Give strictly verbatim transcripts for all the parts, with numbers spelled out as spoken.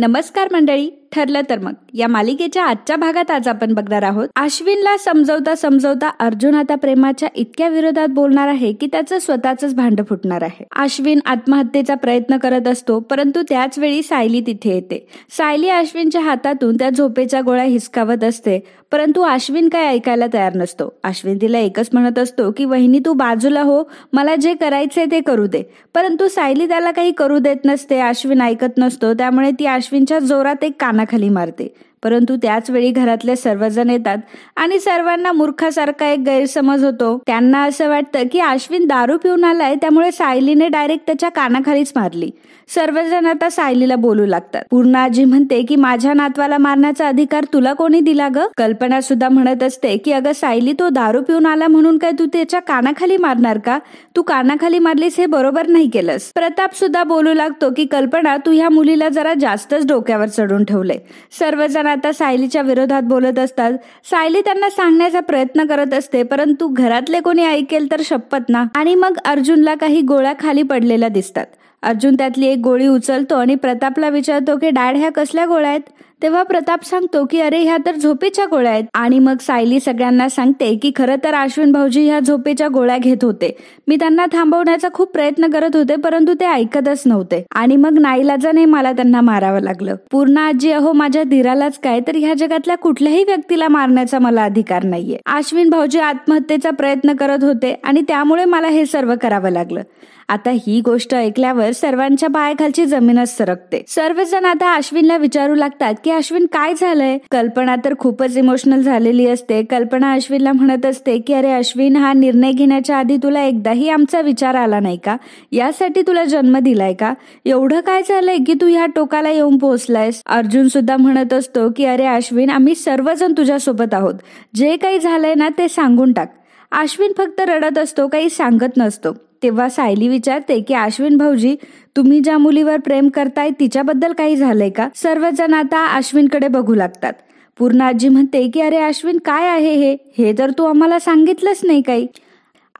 नमस्कार मंडळी, ठरलं तर मग या मालिकेच्या आजच्या भागात आज आपण बघणार आहोत अश्विनला समजवता समजवता अर्जुन आता प्रेमाच्या इतक्या विरोधात बोलणार आहे की त्याचं स्वतःच भांड फुटणार आहे। अश्विन आत्महत्येचा प्रयत्न करत असतो, परंतु त्याच वेळी सायली तिथे येते। सायली अश्विनच्या हातातून त्या झोपेचा गोळा हिसकावत असते, परंतु अश्विन काय ऐकायला तयार नसतो। अश्विन तिला एकच म्हणत असतो की वहिनी तू बाजूला हो, मला जे करायचंय ते करू दे, परंतु सायली त्याला काही करू देत नसते। अश्विन ऐकत नसतो, त्यामुळे ती अश्विनच्या जोरात एक खाली मारते, परंतु त्याच वेळी घरातले सर्वजण येतात आणि सर्वांना मूर्खासारखा एक गैरसमज होतो। त्यांना असं वाटतं की अश्विन दारू पिऊन आलाय, त्यामुळे सायलीने डायरेक्ट त्याच्या कानाखालीच मारली। सर्वजण आता सायलीला बोलू लागतात। पूर्णा आजी म्हणते की माझ्या नातवाला मारण्याचा अधिकार तुला कोणी दिला ग? कल्पना सुद्धा म्हणत असते की अगं सायली, तो दारू पिऊन आला म्हणून काय तू त्याच्या कानाखाली मारणार का? तू कानाखाली मारलीस हे बरोबर नाही केलंस। प्रताप सुद्धा बोलू लागतो की कल्पना, तू ह्या मुलीला जरा जास्तच डोक्यावर चढून ठेवलंय। सर्वजण आता सायलीच्या विरोधात बोलत असतात। सायली त्यांना सांगण्याचा प्रयत्न करत असते, परंतु घरातले कोणी ऐकेल तर शपथ ना। आणि मग अर्जुनला काही गोळ्या खाली पडलेल्या दिसतात। अर्जुन त्यातली एक गोळी उचलतो आणि प्रतापला विचारतो की डॅड, ह्या कसल्या गोळ्या आहेत? तेव्हा प्रताप सांगतो की अरे ह्या तर झोपेच्या गोळ्या आहेत। आणि मग सायली सगळ्यांना सांगते की खरं तर अश्विन भाऊजी ह्या झोपेच्या गोळ्या घेत होते, मी त्यांना थांबवण्याचा खूप प्रयत्न करत होते, परंतु ते ऐकतच नव्हते आणि मग नाईलाजाने मला त्यांना मारावं लागलं। पूर्ण आजी, अहो माझ्या धीरालाच काय तर ह्या जगातल्या कुठल्याही व्यक्तीला मारण्याचा मला अधिकार नाहीये। अश्विन भाऊजी आत्महत्येचा प्रयत्न करत होते आणि त्यामुळे मला हे सर्व करावं लागलं। आता ही गोष्ट ऐकल्यावर सर्वांच्या पायाखालची जमीनच सरकते। सर्वजण आता अश्विनला विचारू लागतात की अश्विन काय झालंय? कल्पना तर खूपच इमोशनल झालेली असते। कल्पना अश्विनला म्हणत असते की अरे अश्विन, हा निर्णय घेण्याच्या आधी तुला एकदाही आमचा विचार आला नाही का? यासाठी तुला जन्म दिलाय का? एवढं काय झालंय की तू ह्या टोकाला येऊन पोहोचलायस? अर्जुन सुद्धा म्हणत असतो की अरे अश्विन, आम्ही सर्वजण तुझ्यासोबत आहोत, जे काही झालंय ना ते सांगून टाक। अश्विन फक्त रडत असतो, काही सांगत नसतो। तेव्हा सायली विचारते की अश्विन भाऊजी, तुम्ही ज्या मुलीवर प्रेम करताय तिच्याबद्दल काही झालंय का? सर्वजण आता अश्विनकडे बघू लागतात। पूर्ण आजी म्हणते की अरे अश्विन, काय आहे हे हे तर तू आम्हाला सांगितलंच नाही काही।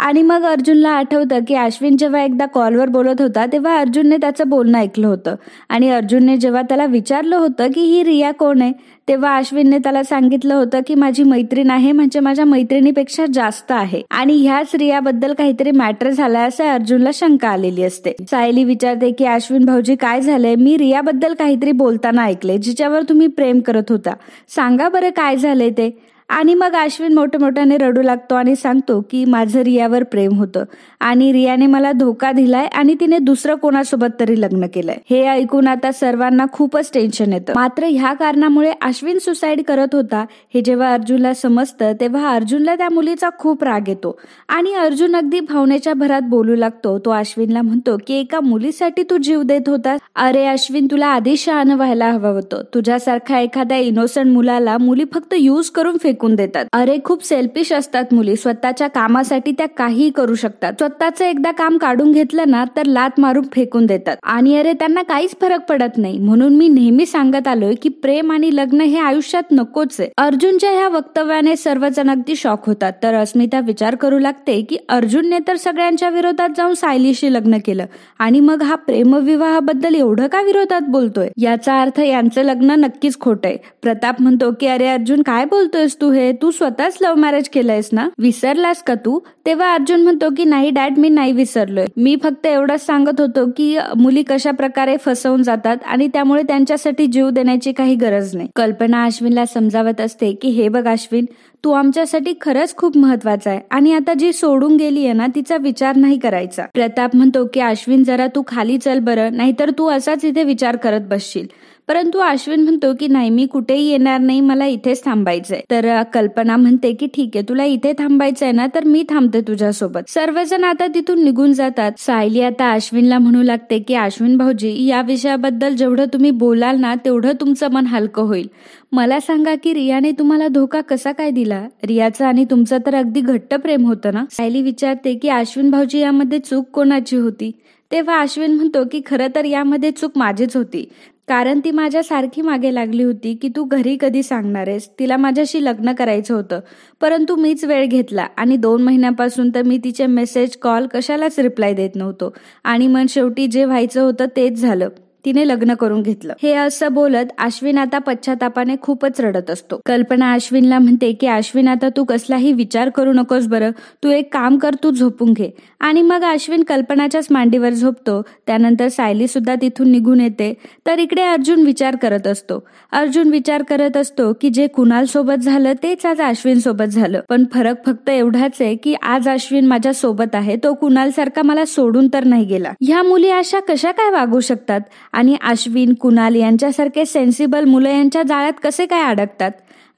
आणि मग अर्जुनला आठवतं की अश्विन जेव्हा एकदा कॉलवर बोलत होता तेव्हा अर्जुनने त्याचं बोलणं ऐकलं होतं आणि अर्जुनने जेव्हा त्याला विचारलं होतं की ही रिया कोण आहे, तेव्हा अश्विनने त्याला सांगितलं होतं की माझी मैत्रीण आहे, म्हणजे माझ्या मैत्रिणीपेक्षा जास्त आहे आणि ह्याच रियाबद्दल काहीतरी मॅटर झालाय असं अर्जुनला शंका आलेली असते। सायली विचारते की अश्विन भाऊजी काय झालंय? मी रियाबद्दल काहीतरी बोलताना ऐकले, जिच्यावर तुम्ही प्रेम करत होता, सांगा बरं काय झालंय ते। आणि मग अश्विन मोठमोठ्याने रडू लागतो आणि सांगतो की माझं रियावर प्रेम होतं आणि रियाने मला धोका दिलाय आणि तिने दुसरं कोणासोबत तरी लग्न केलंय। हे ऐकून आता सर्वांना खूपच टेन्शन येतं। मात्र ह्या कारणामुळे अश्विन सुसाईड करत होता हे जेव्हा अर्जुनला समजतं तेव्हा अर्जुनला त्या मुलीचा खूप राग येतो आणि अर्जुन अगदी भावनेच्या भरात बोलू लागतो। तो अश्विनला म्हणतो की एका मुलीसाठी तू जीव देत होता? अरे अश्विन, तुला आधी शहाणं व्हायला हवं होतं। तुझ्यासारखा एखाद्या इनोसंट मुलाला मुली फक्त यूज करून देतात। अरे खूप सेल्फिश असतात मुली, स्वतःच्या कामासाठी त्या काही करू शकतात। स्वतःचं एकदा काम काढून घेतलं ना तर लात मारून फेकून देतात आणि अरे त्यांना काहीच फरक पडत नाही। म्हणून मी नेहमी सांगत आलोय की प्रेम आणि लग्न हे आयुष्यात नकोच आहे। अर्जुनच्या ह्या वक्तव्याने सर्वजण अगदी शॉक होतात, तर अस्मिता विचार करू लागते की अर्जुनने तर सगळ्यांच्या विरोधात जाऊन सायलीशी लग्न केलं आणि मग हा प्रेमविवाहाबद्दल एवढं का विरोधात बोलतोय? याचा अर्थ यांचं लग्न नक्कीच खोटं आहे। प्रताप म्हणतो की अरे अर्जुन, काय बोलतोयस तू? हे तू स्वतःच लव्ह मॅरेज केलंयस ना, विसरलास का तू? तेव्हा अर्जुन म्हणतो की नाही डॅड, मी नाही विसरलोय, मी फक्त एवढंच सांगत होतो की मुली कशा प्रकारे फसवून जातात आणि त्यामुळे त्यांच्यासाठी जीव देण्याची काही गरज नाही। कल्पना अश्विनला समजावत असते की हे बघ अश्विन, तू आमच्यासाठी खरंच खूप महत्वाचा आहे आणि आता जी सोडून गेली आहे ना तिचा विचार नाही करायचा। प्रताप म्हणतो की अश्विन जरा तू खाली चल बरं, नाहीतर तू असाच इथे विचार करत बसशील। परंतु अश्विन म्हणतो की नाही, मी कुठेही येणार नाही, मला इथेच थांबायचंय। तर कल्पना म्हणते की ठीक आहे, तुला इथे थांबायचंय ना तर मी थांबते तुझ्यासोबत। सर्वजण आता तिथून निघून जातात। सायली आता अश्विनला म्हणू लागते की अश्विन भाऊजी, या विषयाबद्दल जेवढं तुम्ही बोलाल ना तेवढं तुमचं मन हलकं होईल। मला सांगा की रियाने तुम्हाला धोका कसा काय दिला? रियाचं आणि तुमचं तर अगदी घट्ट प्रेम होतं ना? सायली विचारते की अश्विन भाऊजी, यामध्ये चूक कोणाची होती? तेव्हा अश्विन म्हणतो की खरं तर यामध्ये चूक माझीच होती, कारण ती माझ्या सारखी मागे लागली होती की तू घरी कधी सांगणार आहेस, तिला माझ्याशी लग्न करायचं होतं, परंतु मीच वेळ घेतला आणि दोन महिन्यापासून तर मी तिचे मेसेज, कॉल कशालाच रिप्लाय देत नव्हतो आणि मग शेवटी जे व्हायचं होतं तेच झालं। तिने लग्न करून घेतलं. हे असं बोलत अश्विन आता पश्चातापाने खूपच रडत असतो. कल्पना अश्विनला म्हणते की अश्विन आता तू कसलाही विचार करू नकोस बरं, तू एक काम कर, तू झोपून घे. आणि मग अश्विन कल्पनाच्याच मांडीवर झोपतो. त्यानंतर सायली सुद्धा तिथून निघून येते. तर इकडे अर्जुन विचार करत असतो. अर्जुन विचार करत असतो की जे कुणाल सोबत झालं तेच आज अश्विन सोबत झालं, पण फरक फक्त एवढाच आहे की आज अश्विन माझ्या सोबत आहे, तो कुणाल सारखा मला सोडून तर नाही गेला. ह्या मुली अशा कशा काय वागू शकतात आणि अश्विन कुणाल यांच्यासारखे सेन्सिबल मुलं यांच्या जाळ्यात कसे काय अडकतात.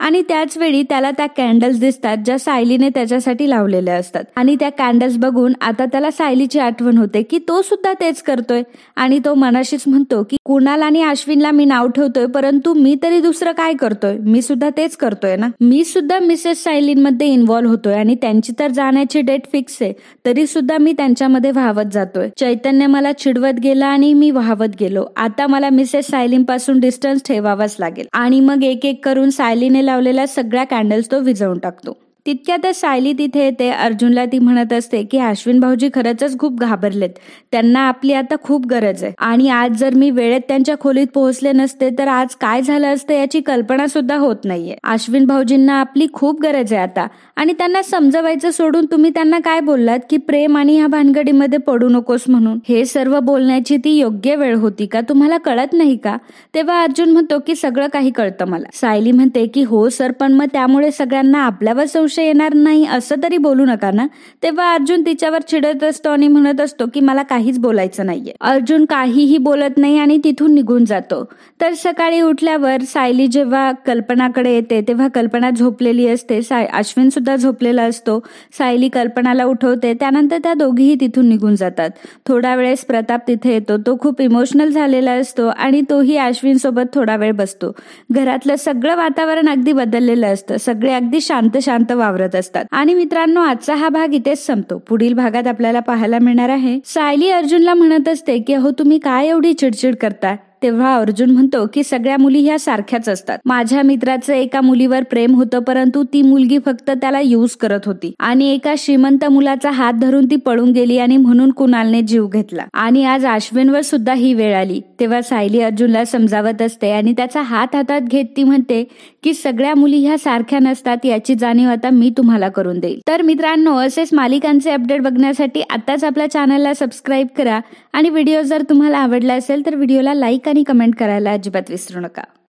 आणि त्याच वेळी त्याला त्या कॅन्डल्स दिसतात ज्या सायलीने त्याच्यासाठी लावलेल्या असतात. आणि त्या कॅन्डल्स बघून आता त्याला सायलीची आठवण होते की तो सुद्धा तेच करतोय. आणि तो मनाशीच म्हणतो की कुणाल आणि अश्विनला मी नाव ठेवतोय, परंतु मी तरी दुसरं काय करतोय, मी सुद्धा तेच करतोय ना. मी सुद्धा मिसेस सायलीमध्ये इन्व्हॉल्व्ह होतोय आणि त्यांची तर जाण्याची डेट फिक्स आहे, तरी सुद्धा मी त्यांच्यामध्ये वाहवत जातोय. चैतन्य मला चिडवत गेला आणि मी वाहवत गेलो. आता मला मिसेस सायलींपासून डिस्टन्स ठेवावाच लागेल. आणि मग एक एक करून सायलीने लावलेल्या सगळ्या कॅन्डल्स तो विझवून टाकतो. तितक्यातच सायली तिथे येते. अर्जुनला ती म्हणत असते की अश्विन भाऊजी खरंच खूप घाबरलेत, त्यांना आपली आता खूप गरज आहे. आणि आज जर मी वेळेत त्यांच्या खोलीत पोहोचले नसते तर आज काय झालं असतं याची कल्पना सुद्धा होत नाहीये. अश्विन भाऊजींना आपली खूप गरज आहे आता. आणि त्यांना समजवायचं सोडून तुम्ही त्यांना काय बोललात की प्रेम आणि ह्या भानगडीमध्ये पडू नकोस म्हणून. हे सर्व बोलण्याची ती योग्य वेळ होती का, तुम्हाला कळत नाही का. तेव्हा अर्जुन म्हणतो की सगळं काही कळतं मला. सायली म्हणते की हो सर, पण मग त्यामुळे सगळ्यांना आपल्यावर येणार नाही असं तरी बोलू नका ना. तेव्हा अर्जुन तिच्यावर चिडत असतो आणि म्हणत असतो की मला काहीच बोलायचं नाहीये. अर्जुन काहीही बोलत नाही आणि तिथून निघून जातो. तर सकाळी उठल्यावर सायली जेव्हा कल्पनाकडे येते तेव्हा कल्पना झोपलेली असते. अश्विन सुद्धा झोपलेला असतो. सायली कल्पनाला उठवते. त्यानंतर त्या दोघीही तिथून निघून जातात. थोडा वेळेस प्रताप तिथे येतो. तो खूप इमोशनल झालेला असतो आणि तोही अश्विन सोबत थोडा वेळ बसतो. घरातलं सगळं वातावरण अगदी बदललेलं असतं. सगळे अगदी शांत शांत वावरत असतात. आणि मित्रांनो, आजचा हा भाग इथेच संपतो. पुढील भागात आपल्याला पाहायला मिळणार आहे सायली अर्जुनला म्हणत असते की अहो तुम्ही काय एवढी चिडचिड करता. तेव्हा अर्जुन म्हणतो की सगळ्या मुली ह्या सारख्याच असतात. माझ्या मित्राचं एका मुलीवर प्रेम होतं, परंतु ती मुलगी फक्त त्याला यूज करत होती आणि एका श्रीमंत मुलाचा हात धरून ती पळून गेली आणि म्हणून कुणालने जीव घेतला. आणि आज अश्विनवर सुद्धा ही वेळ आली. तेव्हा सायली अर्जुनला समजावत असते आणि त्याचा हात हातात घेत ती म्हणते की सगळ्या मुली ह्या सारख्या नसतात, याची जाणीव आता मी तुम्हाला करून देईल. तर मित्रांनो, असेच मालिकांचे अपडेट बघण्यासाठी आताच आपल्या चॅनलला सबस्क्राईब करा. आणि व्हिडिओ जर तुम्हाला आवडला असेल तर व्हिडिओला लाईक आणि कमेंट करायला अजिबात विसरू नका.